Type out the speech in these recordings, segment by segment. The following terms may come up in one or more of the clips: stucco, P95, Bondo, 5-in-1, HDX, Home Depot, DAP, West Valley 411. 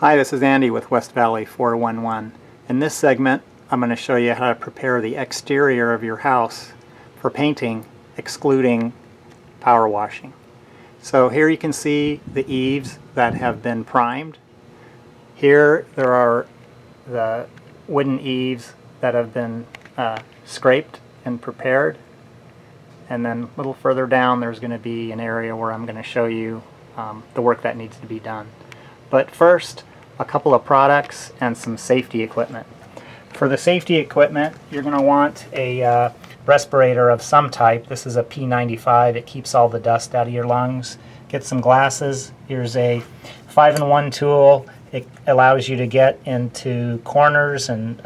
Hi, this is Andy with West Valley 411. In this segment, I'm going to show you how to prepare the exterior of your house for painting, excluding power washing. So here you can see the eaves that have been primed. Here there are the wooden eaves that have been scraped and prepared. And then a little further down there's going to be an area where I'm going to show you the work that needs to be done. But first, a couple of products and some safety equipment. For the safety equipment, you're going to want a respirator of some type. This is a P95. It keeps all the dust out of your lungs. Get some glasses. Here's a 5-in-1 tool. It allows you to get into corners and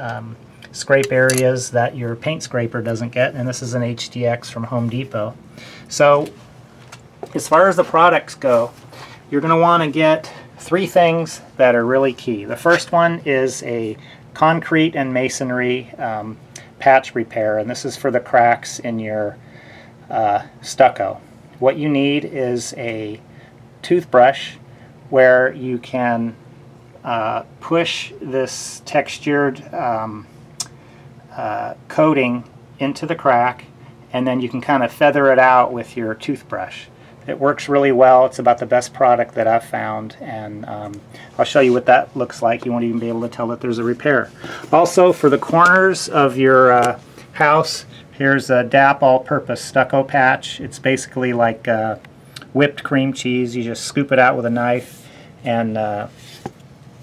scrape areas that your paint scraper doesn't get. And this is an HDX from Home Depot. So as far as the products go, you're going to want to get three things that are really key. The first one is a concrete and masonry patch repair, and this is for the cracks in your stucco. What you need is a toothbrush where you can push this textured coating into the crack, and then you can kind of feather it out with your toothbrush. It works really well. It's about the best product that I've found, and I'll show you what that looks like. You won't even be able to tell that there's a repair. Also, for the corners of your house, here's a DAP all-purpose stucco patch. It's basically like whipped cream cheese. You just scoop it out with a knife and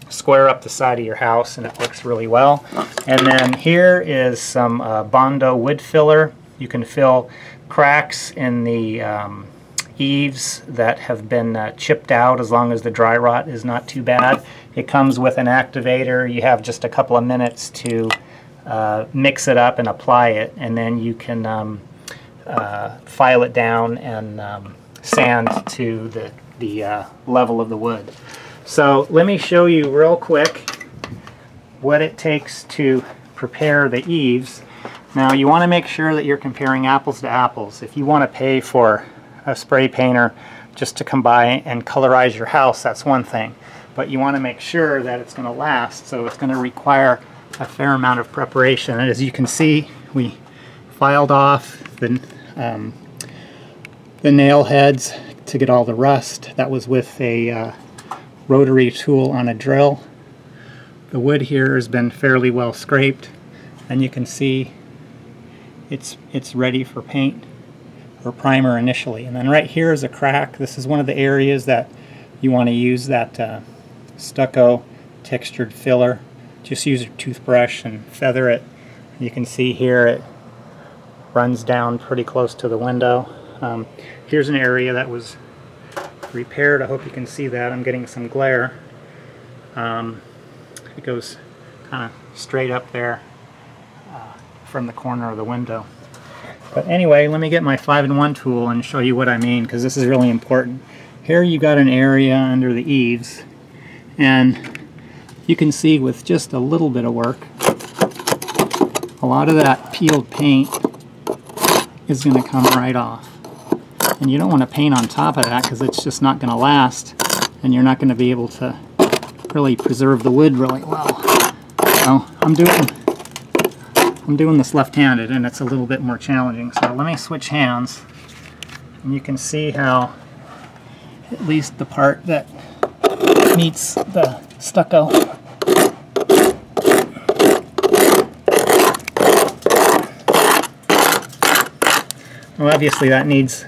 square up the side of your house, and it works really well. And then here is some Bondo wood filler. You can fill cracks in the eaves that have been chipped out, as long as the dry rot is not too bad. It comes with an activator. You have just a couple of minutes to mix it up and apply it, and then you can file it down and sand to the level of the wood. So let me show you real quick what it takes to prepare the eaves. Now you want to make sure that you're comparing apples to apples. If you want to pay for a spray painter just to come by and colorize your house, that's one thing, but you want to make sure that it's going to last, so it's going to require a fair amount of preparation. And as you can see, we filed off the nail heads to get all the rust. That was with a rotary tool on a drill. The wood here has been fairly well scraped, and you can see it's ready for paint or primer initially. And then right here is a crack. This is one of the areas that you want to use that stucco textured filler. Just use your toothbrush and feather it. You can see here it runs down pretty close to the window. Here's an area that was repaired. I hope you can see that. I'm getting some glare. It goes kind of straight up there from the corner of the window. But anyway, let me get my 5-in-1 tool and show you what I mean, because this is really important. Here you got an area under the eaves, and you can see with just a little bit of work, a lot of that peeled paint is going to come right off. And you don't want to paint on top of that, because it's just not going to last, and you're not going to be able to really preserve the wood really well. So I'm doing this left-handed, and it's a little bit more challenging. So let me switch hands, and you can see how at least the part that meets the stucco . Well obviously that needs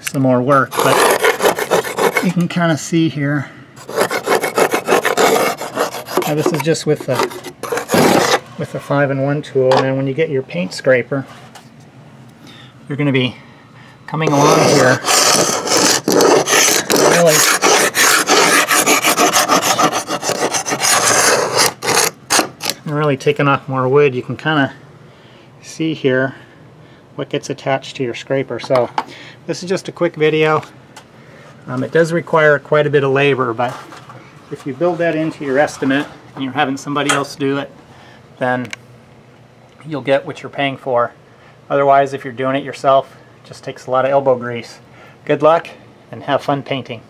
some more work, but you can kind of see here. Now this is just with the a 5-in-1 tool, and then when you get your paint scraper, you're going to be coming along here, really taking off more wood. You can kind of see here what gets attached to your scraper. So this is just a quick video. It does require quite a bit of labor, but if you build that into your estimate and you're having somebody else do it, then you'll get what you're paying for. Otherwise, if you're doing it yourself, it just takes a lot of elbow grease. Good luck, and have fun painting.